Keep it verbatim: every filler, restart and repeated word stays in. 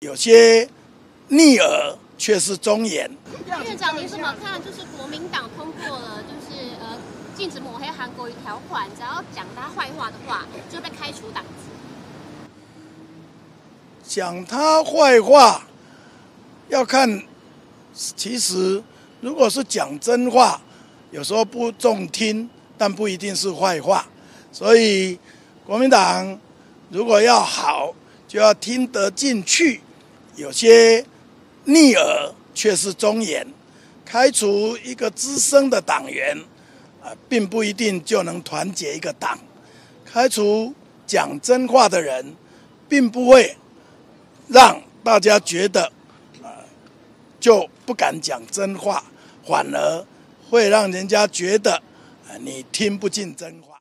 有些逆耳却是忠言。院长，你怎么看？就是国民党通过了，就是呃禁止抹黑韩国瑜条款，只要讲他坏话的话，就被开除党籍。讲他坏话要看，其实如果是讲真话，有时候不中听，但不一定是坏话。所以国民党如果要好，就要听得进去。 有些逆耳却是忠言，开除一个资深的党员，啊、呃，并不一定就能团结一个党；开除讲真话的人，并不会让大家觉得啊、呃、就不敢讲真话，反而会让人家觉得啊、呃、你听不进真话。